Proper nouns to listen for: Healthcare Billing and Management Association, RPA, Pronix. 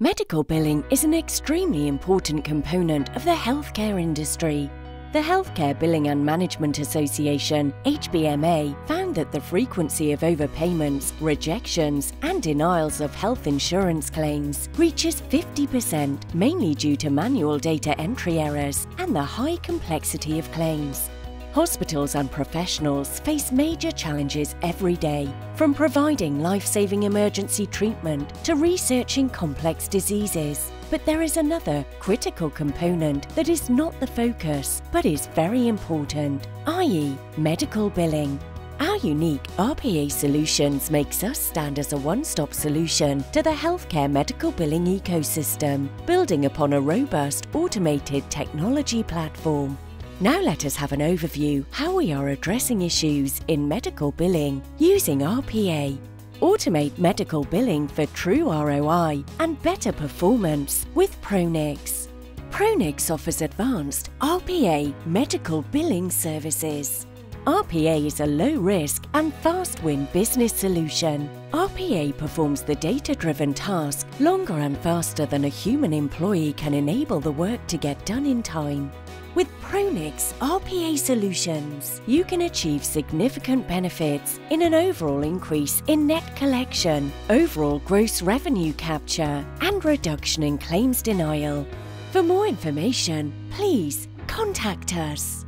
Medical billing is an extremely important component of the healthcare industry. The Healthcare Billing and Management Association (HBMA) found that the frequency of overpayments, rejections and denials of health insurance claims reaches 50%, mainly due to manual data entry errors and the high complexity of claims. Hospitals and professionals face major challenges every day, from providing life-saving emergency treatment to researching complex diseases. But there is another critical component that is not the focus, but is very important, i.e. medical billing. Our unique RPA solutions makes us stand as a one-stop solution to the healthcare medical billing ecosystem, building upon a robust automated technology platform. Now let us have an overview how we are addressing issues in medical billing using RPA. Automate medical billing for true ROI and better performance with Pronix. Pronix offers advanced RPA medical billing services. RPA is a low-risk and fast-win business solution. RPA performs the data-driven task longer and faster than a human employee can enable the work to get done in time. With Pronix RPA solutions, you can achieve significant benefits in an overall increase in net collection, overall gross revenue capture, and reduction in claims denial. For more information, please contact us.